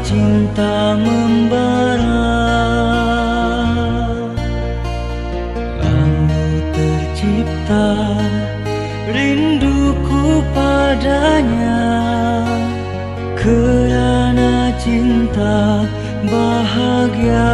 cinta membara, lalu tercipta rinduku padanya, kerana cinta bahagia.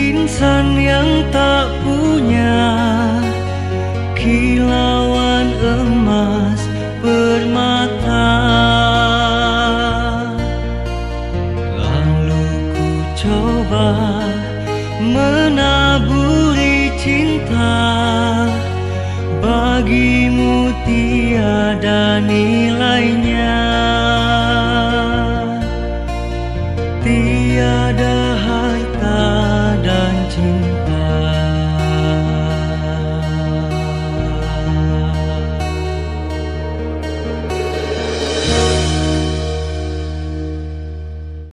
Insan yang tak punya kilauan emas permata, lalu ku coba menaburi cinta, bagimu tiada nilainya, tiada